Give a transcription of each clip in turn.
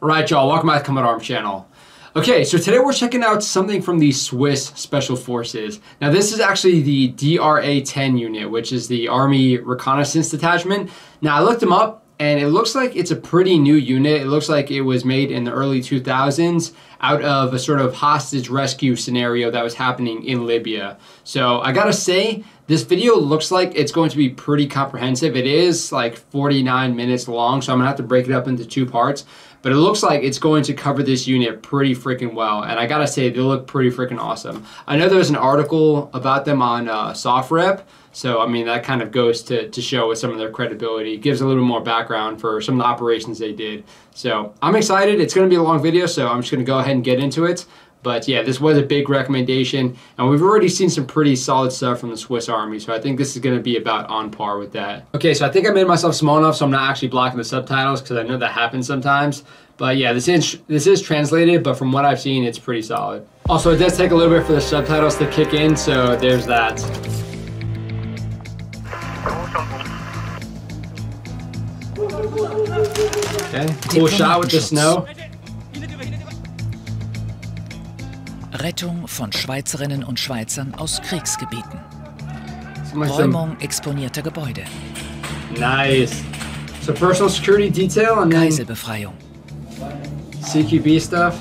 Alright y'all, welcome back to Combat Arms Channel. Okay, so today we're checking out something from the Swiss Special Forces. Now this is actually the DRA-10 unit, which is the Army Reconnaissance Detachment. Now I looked them up, and it looks like it's a pretty new unit. It looks like it was made in the early 2000s out of a sort of hostage rescue scenario that was happening in Libya. So I gotta say, this video looks like it's going to be pretty comprehensive. It is like 49 minutes long, so I'm gonna have to break it up into two parts. But it looks like it's going to cover this unit pretty freaking well. And I gotta say, they look pretty freaking awesome. I know there's an article about them on SoftRep. So, I mean, that kind of goes to show with some of their credibility. It gives a little more background for some of the operations they did. So, I'm excited. It's going to be a long video, so I'm just going to go ahead and get into it. But, yeah, this was a big recommendation. And we've already seen some pretty solid stuff from the Swiss Army. So, I think this is going to be about on par with that. Okay, so I think I made myself small enough so I'm not actually blocking the subtitles because I know that happens sometimes. But, yeah, this is translated, but from what I've seen, it's pretty solid. Also, it does take a little bit for the subtitles to kick in, so there's that. Okay, cool shot with the snow. Rettung von Schweizerinnen und Schweizern aus Kriegsgebieten. Räumung exponierter Gebäude. Nice. So personal security detail and then Geiselbefreiung. CQB stuff.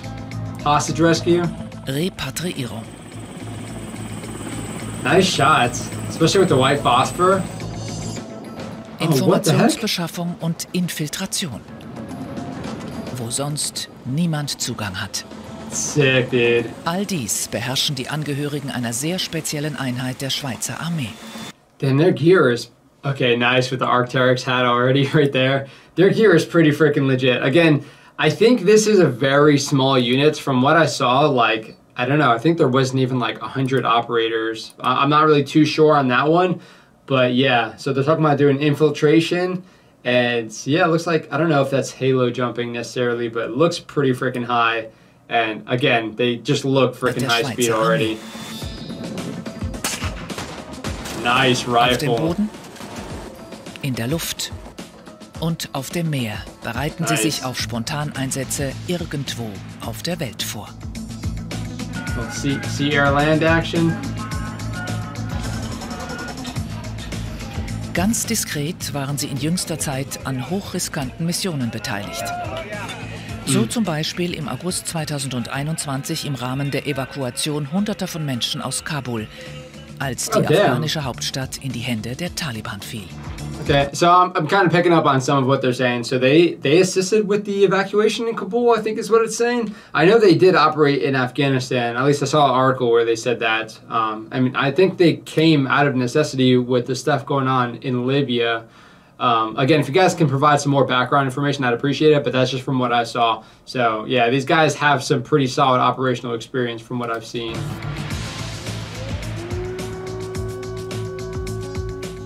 Hostage rescue. Repatriierung. Nice shots, especially with the white phosphor. Informationsbeschaffung und Infiltration. Wo sonst niemand Zugang hat. Sick, dude. All dies beherrschen die Angehörigen einer sehr speziellen Einheit der Schweizer Armee. Then their gear is okay, nice with the Arc'teryx hat already right there. Their gear is pretty freaking legit. Again, I think this is a very small unit. From what I saw, like, I don't know, I think there wasn't even like 100 operators. I'm not really too sure on that one. But yeah, so they're talking about doing infiltration, and yeah, it looks like, I don't know if that's halo jumping necessarily, but it looks pretty freaking high, and again, they just look freaking high speed already. Nice rifle. Auf dem Boden, in der Luft und auf dem Meer bereiten nice. Sie sich auf Spontaneinsätze irgendwo auf der Welt vor. Let's see air land action. Ganz diskret waren sie in jüngster Zeit an hochriskanten Missionen beteiligt. So zum Beispiel im August 2021 im Rahmen der Evakuation Hunderter von Menschen aus Kabul, als die afghanische Hauptstadt in die Hände der Taliban fiel. Okay, so I'm kind of picking up on some of what they're saying. So they assisted with the evacuation in Kabul, I think is what it's saying. I know they did operate in Afghanistan. At least I saw an article where they said that. I mean, I think they came out of necessity with the stuff going on in Libya. Again, if you guys can provide some more background information, I'd appreciate it. But that's just from what I saw. So yeah, these guys have some pretty solid operational experience from what I've seen.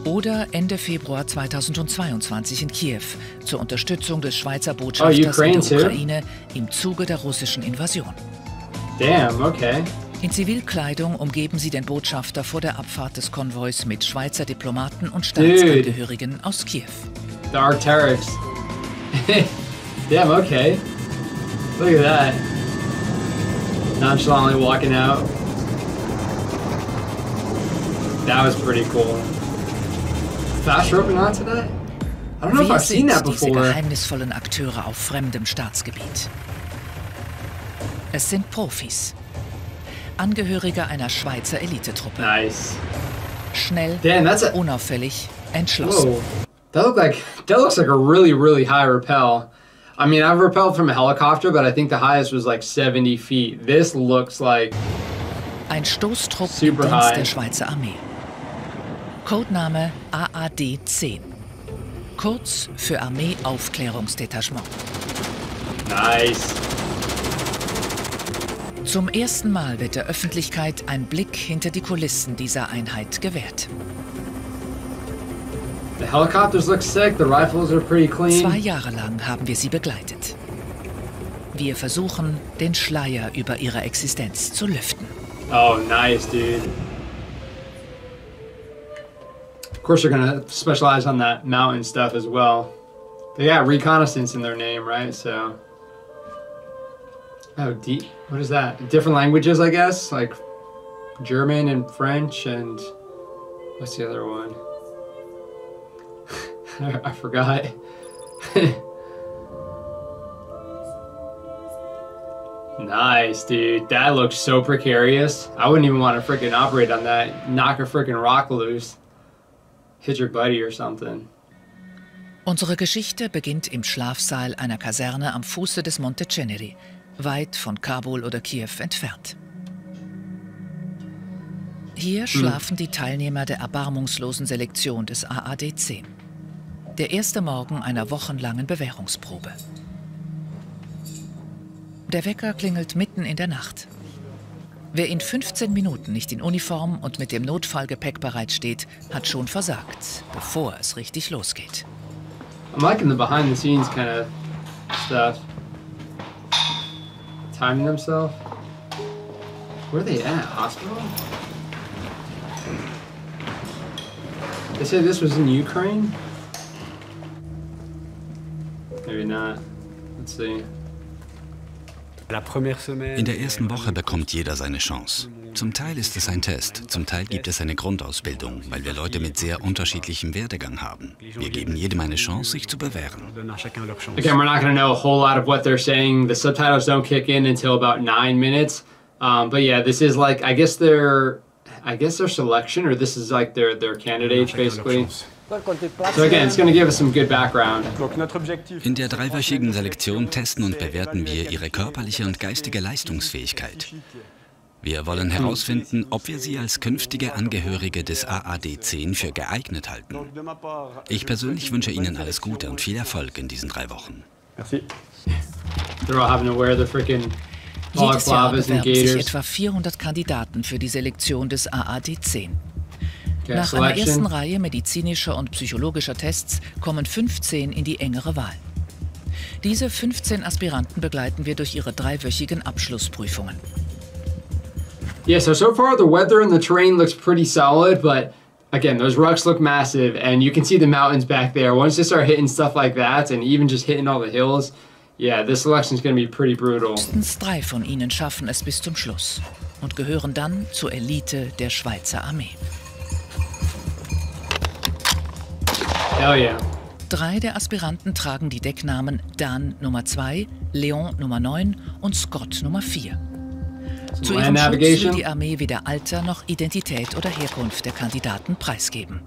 Oder Ende Februar 2022 in Kiew zur Unterstützung des Schweizer Botschafters in der Ukraine im Zuge der russischen Invasion. Damn, okay. In Zivilkleidung umgeben sie den Botschafter vor der Abfahrt des Konvois mit Schweizer Diplomaten und Staatsangehörigen aus Kiew. The Arc'teryx. Damn, okay. Look at that. Nonchalantly walking out. That was pretty cool. Fast roping on to that? I don't know if I've seen that before. Diese geheimnisvollen Akteure auf fremdem Staatsgebiet. Es sind Profis. Angehörige einer Schweizer Elitetruppe. Nice. Schnell, damn, unauffällig, entschlossen. Whoa. That looks like a really, really high rappel. I mean, I've rappelled from a helicopter, but I think the highest was like 70 feet. This looks like ein Stoßtrupp im Dienst der Schweizer Armee. Codename DRA-10, kurz für Armee-Aufklärungsdetachement. Nice. Zum ersten Mal wird der Öffentlichkeit ein Blick hinter die Kulissen dieser Einheit gewährt. The helicopters look sick, the rifles are pretty clean. 2 Jahre lang haben wir sie begleitet. Wir versuchen, den Schleier über ihre Existenz zu lüften. Oh, nice, dude. course, they're going to specialize on that mountain stuff as well. They got reconnaissance in their name, right? So, oh, deep. What is that? Different languages, I guess, like German and French and what's the other one? I forgot. Nice, dude. That looks so precarious. I wouldn't even want to freaking operate on that. Knock a freaking rock loose. Hit your buddy or something. Unsere Geschichte beginnt im Schlafsaal einer Kaserne am Fuße des Monte Ceneri, weit von Kabul oder Kiew entfernt. Hier schlafen die Teilnehmer der erbarmungslosen Selektion des AAD-10. Der erste Morgen einer wochenlangen Bewährungsprobe. Der Wecker klingelt mitten in der Nacht. Wer in 15 Minuten nicht in Uniform und mit dem Notfallgepäck bereitsteht, hat schon versagt, bevor es richtig losgeht. I'm liking the behind the scenes kind of stuff. Timing themselves. Where are they at? Hospital? They said this was in Ukraine? Maybe not. Let's see. In der ersten Woche bekommt jeder seine Chance. Zum Teil ist es ein Test, zum Teil gibt es eine Grundausbildung, weil wir Leute mit sehr unterschiedlichem Werdegang haben. Wir geben jedem eine Chance, sich zu bewähren. Okay, we're not going to know a whole lot of what they're saying. The subtitles don't kick in until about 9 minutes. But yeah, this is like, I guess their selection, or this is like their candidates basically. So again, it's going to give us some good background. In der dreiwöchigen Selektion testen und bewerten wir ihre körperliche und geistige Leistungsfähigkeit. Wir wollen herausfinden, ob wir sie als künftige Angehörige des AAD-10 für geeignet halten. Ich persönlich wünsche Ihnen alles Gute und viel Erfolg in diesen 3 Wochen. Jedes Jahr bewerben sich etwa 400 Kandidaten für die Selektion des AAD-10. Nach einer ersten Reihe medizinischer und psychologischer Tests kommen 15 in die engere Wahl. Diese 15 Aspiranten begleiten wir durch ihre 3-wöchigen Abschlussprüfungen. Yeah, so far the weather and the terrain looks pretty solid, but again, those rocks look massive and you can see the mountains back there. Once they start hitting stuff like that and even just hitting all the hills, yeah, this selection is going to be pretty brutal. Mindestens 3 von ihnen schaffen es bis zum Schluss und gehören dann zur Elite der Schweizer Armee. Oh yeah. 3 der Aspiranten tragen die Decknamen Dan Nummer 2, Leon Nummer 9 und Scott Nummer 4. Zu ihrem Schutz will die Armee weder Alter noch Identität oder Herkunft der Kandidaten preisgeben.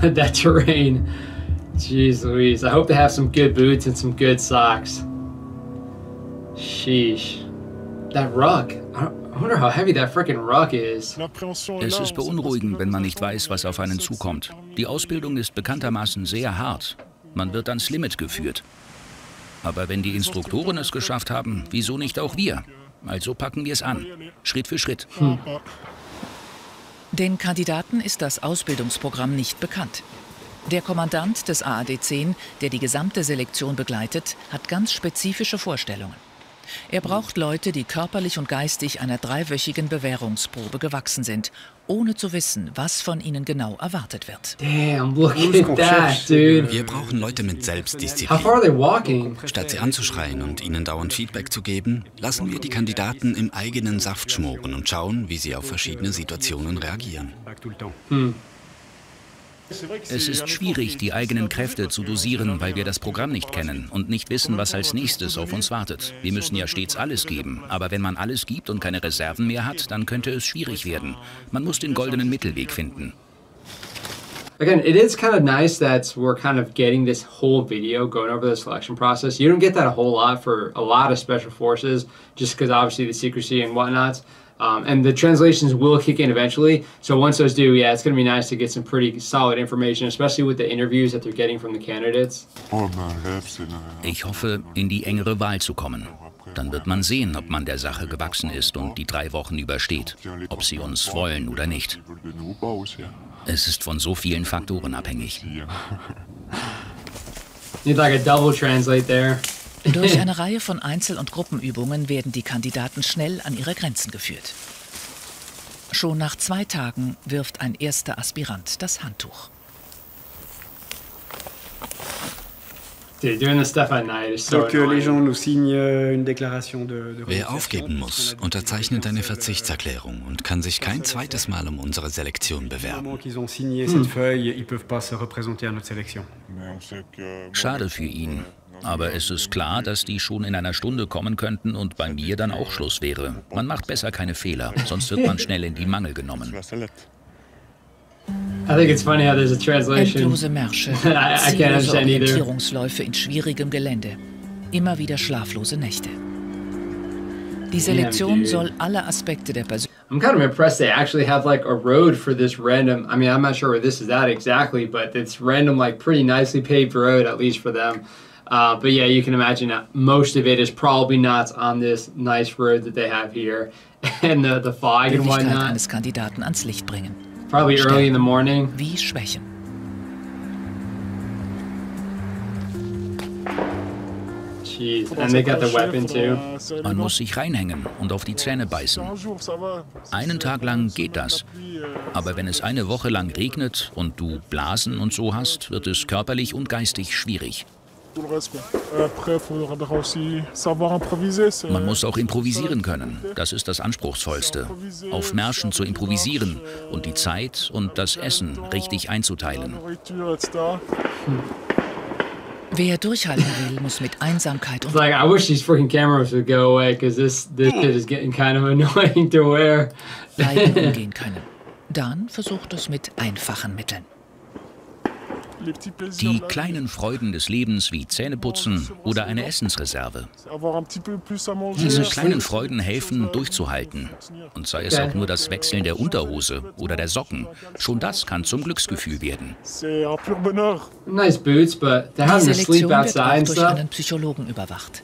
That terrain. Jeez Louise, I hope they have some good boots and some good socks. Sheesh. That rock. I wonder how heavy that freaking rock is. Es ist beunruhigend, wenn man nicht weiß, was auf einen zukommt. Die Ausbildung ist bekanntermaßen sehr hart. Man wird ans Limit geführt. Aber wenn die Instruktoren es geschafft haben, wieso nicht auch wir? Also packen wir es an, Schritt für Schritt. Den Kandidaten ist das Ausbildungsprogramm nicht bekannt. Der Kommandant des AAD-10, der die gesamte Selektion begleitet, hat ganz spezifische Vorstellungen. Er braucht Leute, die körperlich und geistig einer 3-wöchigen Bewährungsprobe gewachsen sind, ohne zu wissen, was von ihnen genau erwartet wird. Damn, look at that, dude. Wir brauchen Leute mit Selbstdisziplin. How far are they walking? Statt sie anzuschreien und ihnen dauernd Feedback zu geben, lassen wir die Kandidaten im eigenen Saft schmoren und schauen, wie sie auf verschiedene Situationen reagieren. Es ist schwierig, die eigenen Kräfte zu dosieren, weil wir das Programm nicht kennen und nicht wissen, was als nächstes auf uns wartet. Wir müssen ja stets alles geben, aber wenn man alles gibt und keine Reserven mehr hat, dann könnte es schwierig werden. Man muss den goldenen Mittelweg finden. Again, it is kind of nice that we're kind of getting this whole video going over the selection process. You don't get that a whole lot for a lot of special forces, just because obviously the secrecy and whatnot. And the translations will kick in eventually. So once those do, yeah, it's going to be nice to get some pretty solid information, especially with the interviews that they're getting from the candidates. Ich hoffe, in die engere Wahl zu kommen. Dann wird man sehen, ob man der Sache gewachsen ist und die 3 Wochen übersteht, ob sie uns wollen oder nicht. Es ist von so vielen Faktoren abhängig. Need like a double translate there. Durch eine Reihe von Einzel- und Gruppenübungen werden die Kandidaten schnell an ihre Grenzen geführt. Schon nach 2 Tagen wirft ein erster Aspirant das Handtuch. Wer aufgeben muss, unterzeichnet eine Verzichtserklärung und kann sich kein zweites Mal um unsere Selektion bewerben. Schade für ihn. Aber es ist klar, dass die schon in einer Stunde kommen könnten und bei mir dann auch Schluss wäre. Man macht besser keine Fehler, sonst wird man schnell in die Mangel genommen. Endlose Märsche, ziellose Orientierungsläufe in schwierigem Gelände, immer wieder schlaflose Nächte. Die Selektion soll alle Aspekte der Persönlichkeit. I'm kind of impressed they actually have like a road for this random, I mean, I'm not sure where this is at exactly, but it's random, like pretty nicely paved road, at least for them. But yeah, you can imagine that most of it is probably not on this nice road that they have here. And the fog and whatnot. Die Fähigkeit eines Kandidaten ans Licht bringen. Probably early in the morning. Wie Schwächen. Jeez, and they got the weapon too. Man muss sich reinhängen und auf die Zähne beißen. Einen Tag lang geht das. Aber wenn es eine Woche lang regnet und du Blasen und so hast, wird es körperlich und geistig schwierig. Man muss auch improvisieren können. Das ist das Anspruchsvollste. Auf Märschen zu improvisieren und die Zeit und das Essen richtig einzuteilen. Wer durchhalten will, muss mit Einsamkeit und... I wish these freaking cameras would go away, because this shit is getting kind of annoying to wear. Leiden umgehen können. Dann versucht es mit einfachen Mitteln. Die kleinen Freuden des Lebens wie Zähneputzen oder eine Essensreserve. Diese kleinen Freuden helfen, durchzuhalten. Und sei es auch nur das Wechseln der Unterhose oder der Socken. Schon das kann zum Glücksgefühl werden. Die Selektion wird auch durch einen Psychologen überwacht.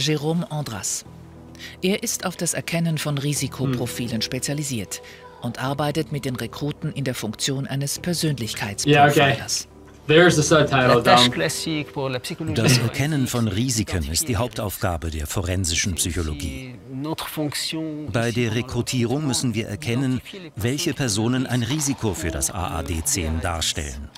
Jérôme Andras. Er ist auf das Erkennen von Risikoprofilen spezialisiert und arbeitet mit den Rekruten in der Funktion eines Persönlichkeitsprofilers. Das Erkennen von Risiken ist die Hauptaufgabe der forensischen Psychologie. Bei der Rekrutierung müssen wir erkennen, welche Personen ein Risiko für das AAD-10 darstellen.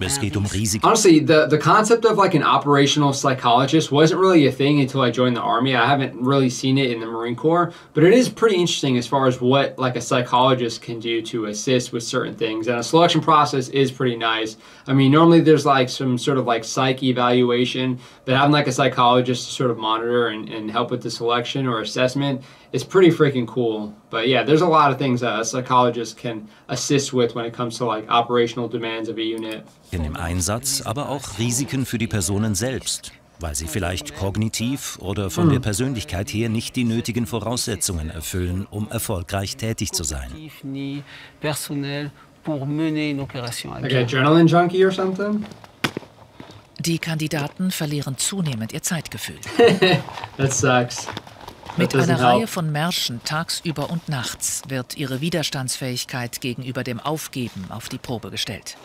Es geht um Risiken. Honestly, the concept of like an operational psychologist wasn't really a thing until I joined the Army. I haven't really seen it in the Marine Corps, but it is pretty interesting as far as what like a psychologist can do to assist with certain things. And a selection process is pretty nice. I mean, normally there's like some sort of like psych evaluation, but having like a psychologist to sort of monitor and help with the selection or assessment is pretty freaking cool. But yeah, there's a lot of things a psychologist can assist with when it comes to like operational demands of a unit. In dem Einsatz, aber auch Risiken für die Personen selbst, weil sie vielleicht kognitiv oder von der Persönlichkeit her nicht die nötigen Voraussetzungen erfüllen, um erfolgreich tätig zu sein. Die Kandidaten verlieren zunehmend ihr Zeitgefühl. That sucks. Mit einer Reihe von Märschen tagsüber und nachts wird ihre Widerstandsfähigkeit gegenüber dem Aufgeben auf die Probe gestellt.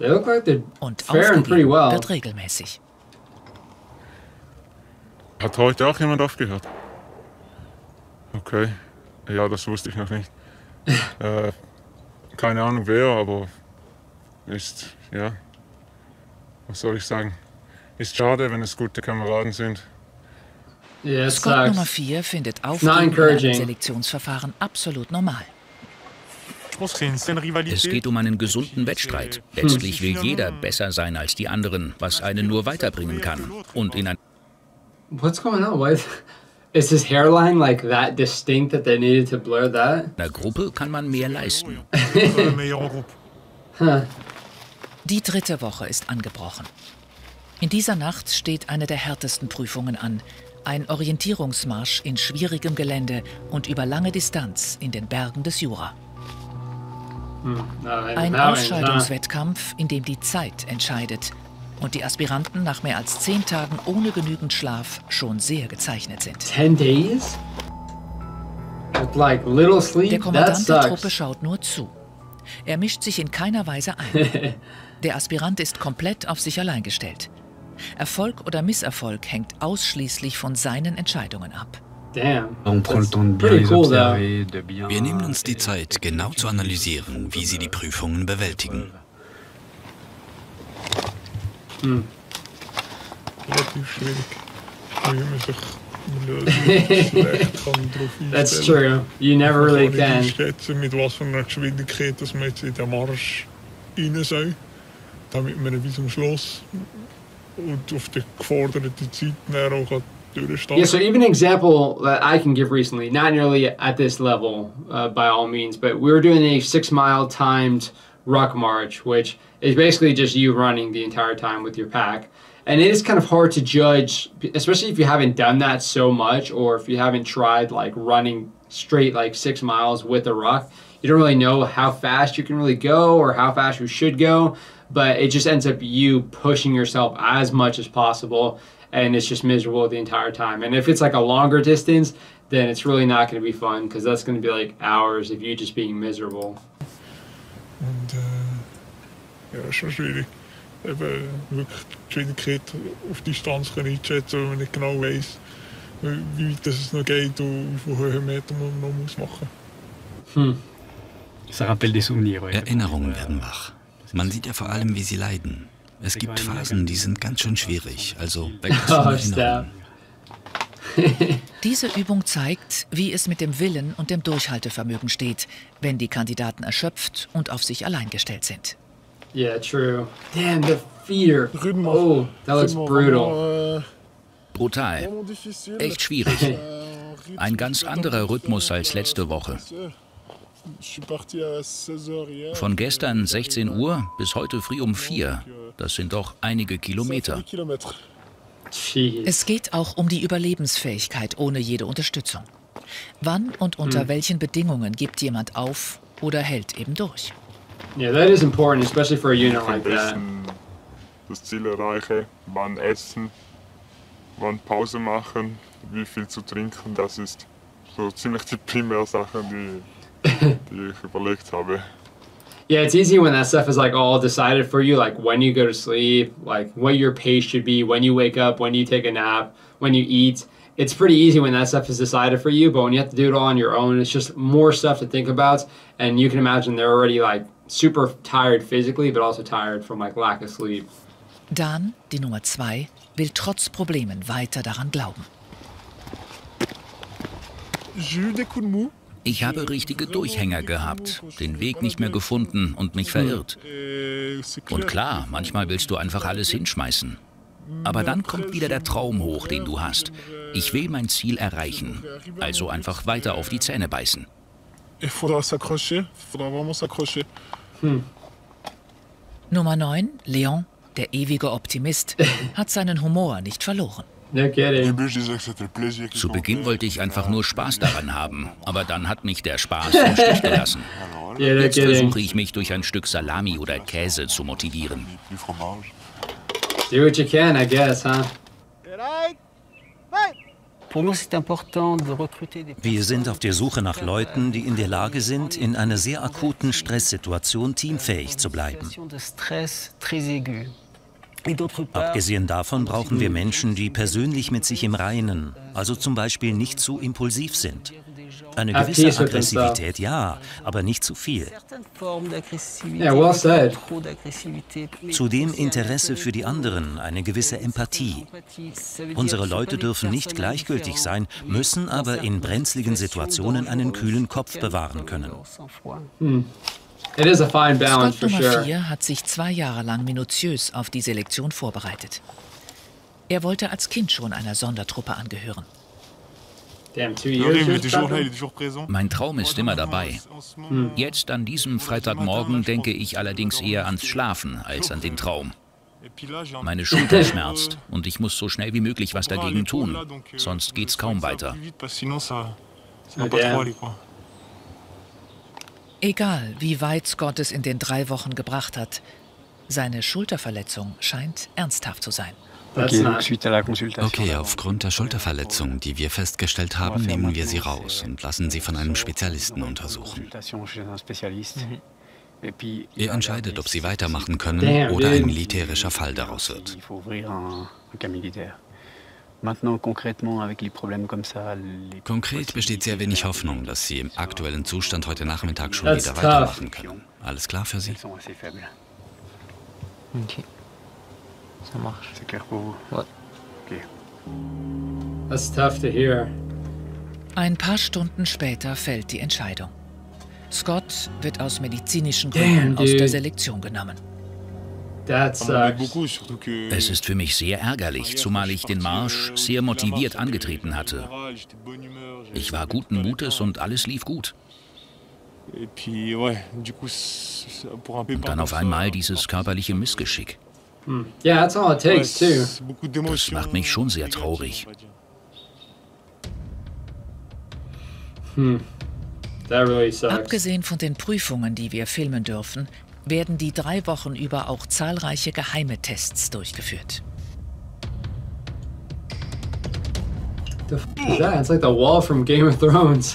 Und aufgegeben wird regelmäßig. Hat heute auch jemand aufgehört? Okay. Ja, das wusste ich noch nicht. Keine Ahnung wer, aber ist, ja, was soll ich sagen, ist schade, wenn es gute Kameraden sind. Squad Nummer 4 findet Aufgeben im Selektionsverfahren absolut normal. Es geht um einen gesunden Wettstreit. Letztlich will jeder besser sein als die anderen, was einen nur weiterbringen kann. Und in ein... What's going on? Why is his hairline like that distinct that they needed to blur that? In einer Gruppe kann man mehr leisten. Die 3. Woche ist angebrochen. In dieser Nacht steht eine der härtesten Prüfungen an. Ein Orientierungsmarsch in schwierigem Gelände und über lange Distanz in den Bergen des Jura. Ein Ausscheidungswettkampf, in dem die Zeit entscheidet und die Aspiranten nach mehr als 10 Tagen ohne genügend Schlaf schon sehr gezeichnet sind. 10 days? Like little sleep? Der Kommandant der Truppe schaut nur zu. Er mischt sich in keiner Weise ein. Der Aspirant ist komplett auf sich allein gestellt. Erfolg oder Misserfolg hängt ausschließlich von seinen Entscheidungen ab. On prend le temps de bien les observer, de bien... Wir nehmen uns die Zeit, genau zu analysieren, wie sie die Prüfungen bewältigen. Hm. Relativ schwierig. Wenn man sich schlecht drauf einstellen kann. That's true. You never really can. Ich kann nicht schätzen, mit was für einer Geschwindigkeit dass man jetzt in den Marsch rein soll, damit man bis zum Schluss und auf die geforderte Zeit näher auch durchstehen. Yeah, so even an example that I can give recently, not nearly at this level by all means, but we were doing a 6-mile timed ruck march, which is basically just you running the entire time with your pack. And it is kind of hard to judge, especially if you haven't done that so much, or if you haven't tried like running straight like 6 miles with a ruck. You don't really know how fast you can really go or how fast you should go, but it just ends up you pushing yourself as much as possible, and it's just miserable the entire time. And if it's like a longer distance, then it's really not going to be fun, because that's going to be like hours of you just being miserable. Und ja, schon schwierig. Eben wirklich die Geschwindigkeit auf Distanz einschätzen, weil man nicht genau weiss, wie weit es noch geht und wie viele Höhenmeter man noch muss machen muss. Hm. Erinnerungen werden wach. Man sieht ja vor allem, wie sie leiden. Es gibt Phasen, die sind ganz schön schwierig, also weg von Erinnerungen. Diese Übung zeigt, wie es mit dem Willen und dem Durchhaltevermögen steht, wenn die Kandidaten erschöpft und auf sich allein gestellt sind. Yeah, true. Damn, the fear. Oh, that looks brutal. Brutal. Echt schwierig. Ein ganz anderer Rhythmus als letzte Woche. Von gestern 16 Uhr bis heute früh um 4. Das sind doch einige Kilometer. Es geht auch um die Überlebensfähigkeit ohne jede Unterstützung. Wann und unter welchen Bedingungen gibt jemand auf oder hält eben durch? Yeah, that is important, especially for a unit like that. Das Ziel erreichen, wann essen, wann Pause machen, wie viel zu trinken, das ist so ziemlich die Primärsache, die ich überlegt habe. Yeah, it's easy when that stuff is like all decided for you, like when you go to sleep, like what your pace should be, when you wake up, when you take a nap, when you eat. It's pretty easy when that stuff is decided for you, but when you have to do it all on your own, it's just more stuff to think about. And you can imagine they're already like super tired physically, but also tired from like lack of sleep. Dan, die Nummer 2, will trotz Problemen weiter daran glauben. Ich habe richtige Durchhänger gehabt, den Weg nicht mehr gefunden und mich verirrt. Und klar, manchmal willst du einfach alles hinschmeißen. Aber dann kommt wieder der Traum hoch, den du hast. Ich will mein Ziel erreichen, also einfach weiter auf die Zähne beißen. Nummer 9, Leon, der ewige Optimist, hat seinen Humor nicht verloren. Zu Beginn wollte ich einfach nur Spaß daran haben, aber dann hat mich der Spaß im Stich gelassen. Jetzt versuche ich mich durch ein Stück Salami oder Käse zu motivieren. Do what you can, I guess, huh? Wir sind auf der Suche nach Leuten, die in der Lage sind, in einer sehr akuten Stresssituation teamfähig zu bleiben. Abgesehen davon brauchen wir Menschen, die persönlich mit sich im Reinen, also zum Beispiel nicht zu impulsiv sind. Eine gewisse Aggressivität, ja, aber nicht zu viel. Yeah, well said. Zudem Interesse für die anderen, eine gewisse Empathie. Unsere Leute dürfen nicht gleichgültig sein, müssen aber in brenzligen Situationen einen kühlen Kopf bewahren können. Hm. It is a fine balance for sure. Nummer 4 hat sich 2 Jahre lang minutiös auf die Selektion vorbereitet. Er wollte als Kind schon einer Sondertruppe angehören. Mein Traum ist immer dabei. Jetzt an diesem Freitagmorgen denke ich allerdings eher ans Schlafen als an den Traum. Meine Schulter schmerzt und ich muss so schnell wie möglich was dagegen tun, sonst geht's kaum weiter. Egal, wie weit Scott es in den 3 Wochen gebracht hat, seine Schulterverletzung scheint ernsthaft zu sein. Okay, aufgrund der Schulterverletzung, die wir festgestellt haben, nehmen wir sie raus und lassen sie von einem Spezialisten untersuchen. Er entscheidet, ob sie weitermachen können oder ein militärischer Fall daraus wird. Konkret besteht sehr wenig Hoffnung, dass Sie im aktuellen Zustand heute Nachmittag schon wieder weitermachen können. Alles klar für Sie? Okay. Ça marche. C'est clair pour vous. Okay. That's tough to hear. Ein paar Stunden später fällt die Entscheidung. Scott wird aus medizinischen Gründen aus der Selektion genommen. Es ist für mich sehr ärgerlich, zumal ich den Marsch sehr motiviert angetreten hatte. Ich war guten Mutes und alles lief gut. Und dann auf einmal dieses körperliche Missgeschick. Das macht mich schon sehr traurig. Abgesehen von den Prüfungen, die wir filmen dürfen, werden die 3 Wochen über auch zahlreiche geheime Tests durchgeführt.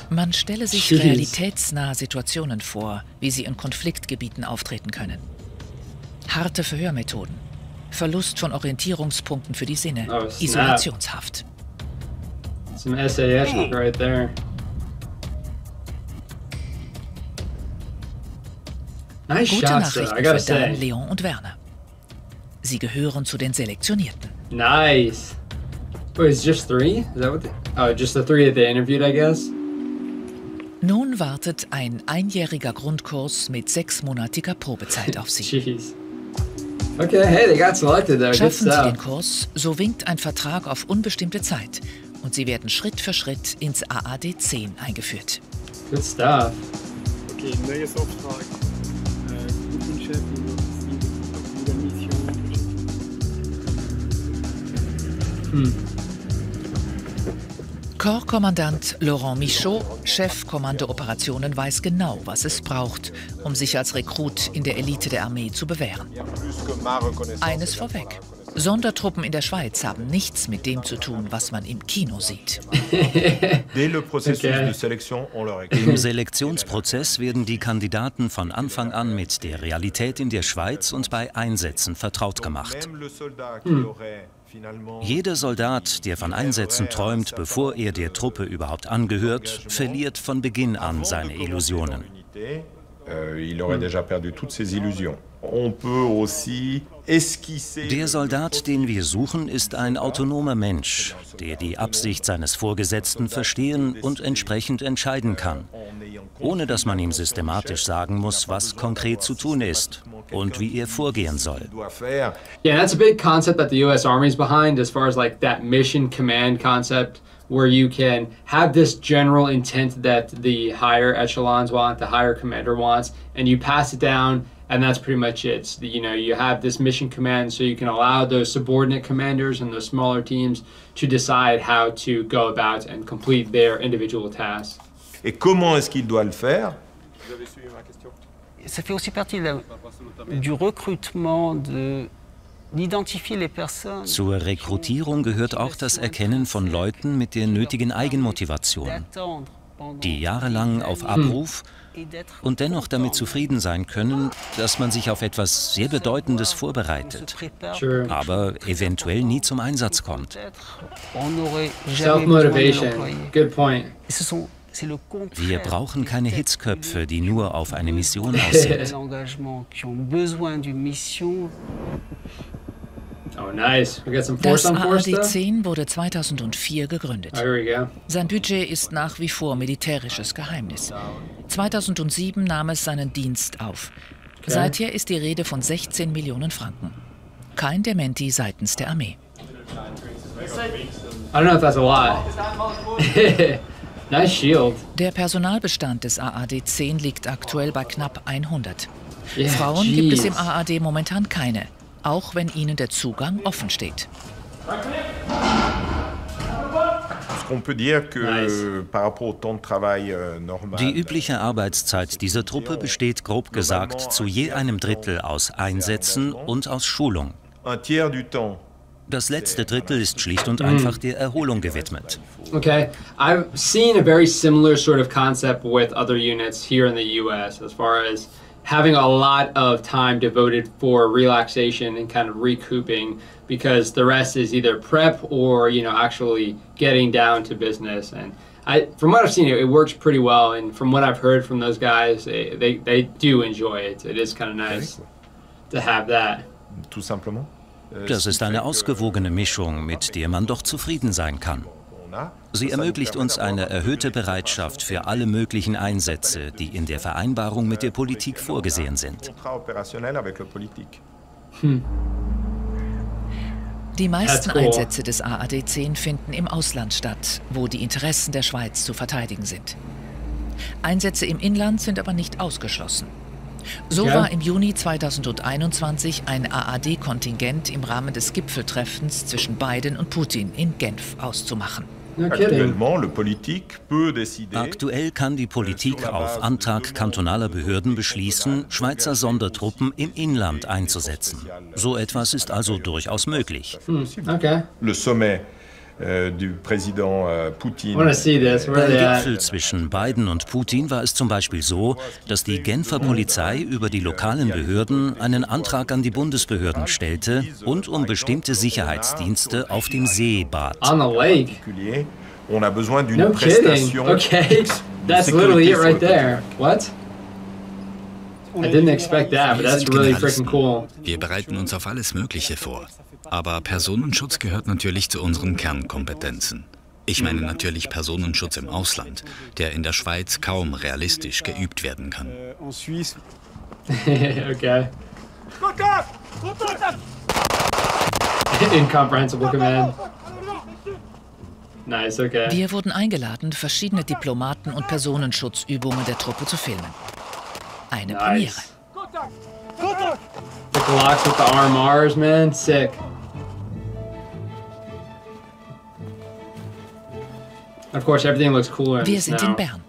Man stelle sich realitätsnahe Situationen vor, wie sie in Konfliktgebieten auftreten können. Harte Verhörmethoden, Verlust von Orientierungspunkten für die Sinne, Isolationshaft. Some SAS right there. Gute Nachrichten für Dan, Leon und Werner. Sie gehören zu den Selektionierten. Nice. Wait, it's just 3? Is that what they... Oh, just the 3 that they interviewed, I guess. Nun wartet ein 1-jähriger Grundkurs mit 6-monatiger Probezeit auf Sie. Jeez. Okay, hey, they got selected though. Schaffen Sie den Kurs, so winkt ein Vertrag auf unbestimmte Zeit und Sie werden Schritt für Schritt ins AAD-10 eingeführt. Good stuff. Okay, neues Auftrag. Korpskommandant Laurent Michaud, Chef Kommando Operationen, weiß genau, was es braucht, um sich als Rekrut in der Elite der Armee zu bewähren. Eines vorweg: Sondertruppen in der Schweiz haben nichts mit dem zu tun, was man im Kino sieht. Im Selektionsprozess werden die Kandidaten von Anfang an mit der Realität in der Schweiz und bei Einsätzen vertraut gemacht. Jeder Soldat, der von Einsätzen träumt, bevor er der Truppe überhaupt angehört, verliert von Beginn an seine Illusionen. Der Soldat, den wir suchen, ist ein autonomer Mensch, der die Absicht seines Vorgesetzten verstehen und entsprechend entscheiden kann, ohne dass man ihm systematisch sagen muss, was konkret zu tun ist und wie er vorgehen soll. Yeah, that's a big concept that the US Army is behind, as far as like that mission command concept, where you can have this general intent that the higher echelons want, the higher commander wants, and you pass it down. And that's pretty much it. So, you know, you have this mission command, so you can allow those subordinate commanders and those smaller teams to decide how to go about and complete their individual tasks. Et comment est-ce qu'il doit le faire? Ça fait aussi partie du recrutement, d'identifier les personnes. Zur Rekrutierung gehört auch das Erkennen von Leuten mit der nötigen Eigenmotivation, die jahrelang auf Abruf und dennoch damit zufrieden sein können, dass man sich auf etwas sehr Bedeutendes vorbereitet, aber eventuell nie zum Einsatz kommt. Self-motivation. Good point. Wir brauchen keine Hitzköpfe, die nur auf eine Mission aus sind. Oh, nice. We got some force on force. Das AAD-10 wurde 2004 gegründet. Sein Budget ist nach wie vor militärisches Geheimnis. 2007 nahm es seinen Dienst auf. Okay. Seither ist die Rede von 16 Millionen Franken. Kein Dementi seitens der Armee. I don't know if that's a lie. Nice shield. Der Personalbestand des AAD-10 liegt aktuell bei knapp 100. Yeah, Frauen gibt es im AAD momentan keine, auch wenn ihnen der Zugang offen steht. Die übliche Arbeitszeit dieser Truppe besteht grob gesagt zu je einem Drittel aus Einsätzen und aus Schulung. Das letzte Drittel ist schlicht und einfach der Erholung gewidmet. Okay, I've seen a very similar sort of concept with other units here in the US as far as having a lot of time devoted for relaxation and kind of recouping, because the rest is either prep or, you know, actually getting down to business. And I, from what I've seen, it works pretty well. And from what I've heard from those guys, they do enjoy it. It is kind of nice to have that. Tout simplement. Das ist eine ausgewogene Mischung, mit der man doch zufrieden sein kann. Sie ermöglicht uns eine erhöhte Bereitschaft für alle möglichen Einsätze, die in der Vereinbarung mit der Politik vorgesehen sind. Die meisten Einsätze des AAD-10 finden im Ausland statt, wo die Interessen der Schweiz zu verteidigen sind. Einsätze im Inland sind aber nicht ausgeschlossen. So war im Juni 2021 ein AAD-Kontingent im Rahmen des Gipfeltreffens zwischen Biden und Putin in Genf auszumachen. Aktuell kann die Politik auf Antrag kantonaler Behörden beschließen, Schweizer Sondertruppen im Inland einzusetzen. So etwas ist also durchaus möglich. Beim Gipfel zwischen Biden und Putin war es zum Beispiel so, dass die Genfer Polizei über die lokalen Behörden einen Antrag an die Bundesbehörden stellte und um bestimmte Sicherheitsdienste auf dem See bat. No kidding. Okay, that's literally it right there. What? I didn't expect that, but that's really freaking cool. Wir bereiten uns auf alles Mögliche vor. Aber Personenschutz gehört natürlich zu unseren Kernkompetenzen. Ich meine natürlich Personenschutz im Ausland, der in der Schweiz kaum realistisch geübt werden kann. Okay. Incomprehensible command. Nice, okay. Wir wurden eingeladen, verschiedene Diplomaten und Personenschutzübungen der Truppe zu filmen. Eine Premiere. The Glocks with the RMRs, man, sick. Wir sind in Bern.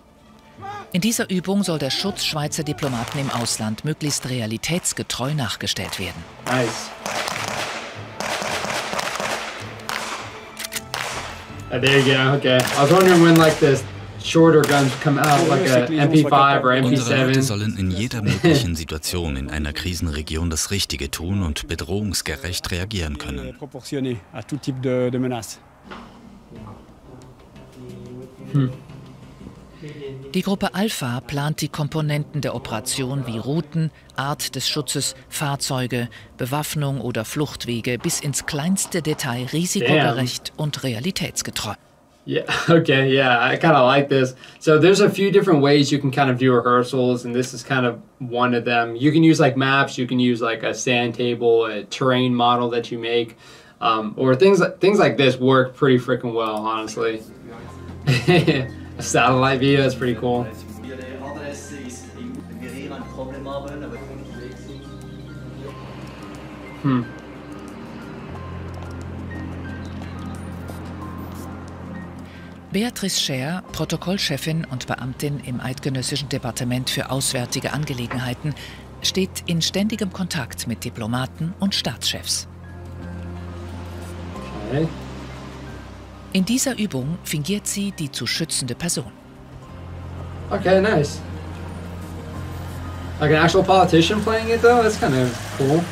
In dieser Übung soll der Schutz Schweizer Diplomaten im Ausland möglichst realitätsgetreu nachgestellt werden. Nice. There you go. Okay. I was wondering when like this shorter guns come out, like a MP5 or MP7. Unsere Leute sollen in jeder möglichen Situation in einer Krisenregion das Richtige tun und bedrohungsgerecht reagieren können. Die Gruppe Alpha plant die Komponenten der Operation wie Routen, Art des Schutzes, Fahrzeuge, Bewaffnung oder Fluchtwege bis ins kleinste Detail risikogerecht und realitätsgetreu. Yeah, okay, yeah, I kind of like this. So there's a few different ways you can kind of do rehearsals, and this is kind of one of them. You can use like maps, you can use like a sand table, a terrain model that you make, or things like this work pretty freaking well, honestly. A satellite view, that's pretty cool. Beatrice Scheer, Protokollchefin und Beamtin im Eidgenössischen Departement für Auswärtige Angelegenheiten, steht in ständigem Kontakt mit Diplomaten und Staatschefs. Okay. In dieser Übung fingiert sie die zu schützende Person. Okay, nice. Like an actual politician playing it though, that's kind of cool.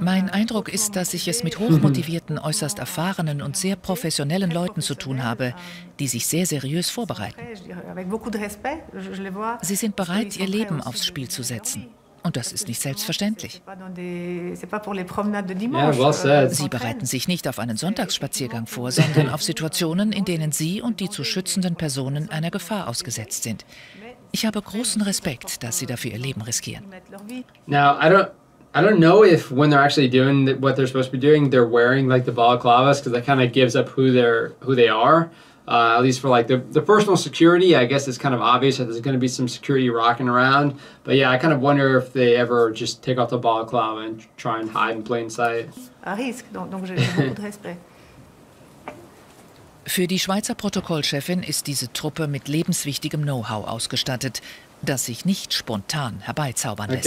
Mein Eindruck ist, dass ich es mit hochmotivierten, äußerst erfahrenen und sehr professionellen Leuten zu tun habe, die sich sehr seriös vorbereiten. Sie sind bereit, ihr Leben aufs Spiel zu setzen. Und das ist nicht selbstverständlich. Sie bereiten sich nicht auf einen Sonntagsspaziergang vor, sondern auf Situationen, in denen sie und die zu schützenden Personen einer Gefahr ausgesetzt sind. Ich habe großen Respekt, dass sie dafür ihr Leben riskieren. Now, I don't know if when they're actually doing what they're supposed to be doing, they're wearing like the balaclavas, because that kind of gives up who they are. At least for like the personal security, I guess it's kind of obvious that there's going to be some security rocking around. But yeah, I kind of wonder if they ever just take off the balaclava and try and hide in plain sight. Für die Schweizer Protokollchefin ist diese Truppe mit lebenswichtigem Know-how ausgestattet, das sich nicht spontan herbeizaubern lässt.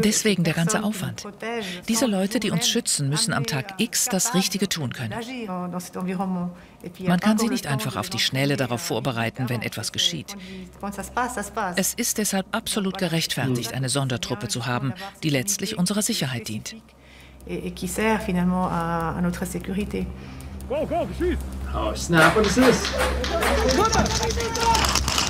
Deswegen der ganze Aufwand. Diese Leute, die uns schützen, müssen am Tag X das Richtige tun können. Man kann sie nicht einfach auf die Schnelle darauf vorbereiten, wenn etwas geschieht. Es ist deshalb absolut gerechtfertigt, eine Sondertruppe zu haben, die letztlich unserer Sicherheit dient. Oh, snap, was ist das?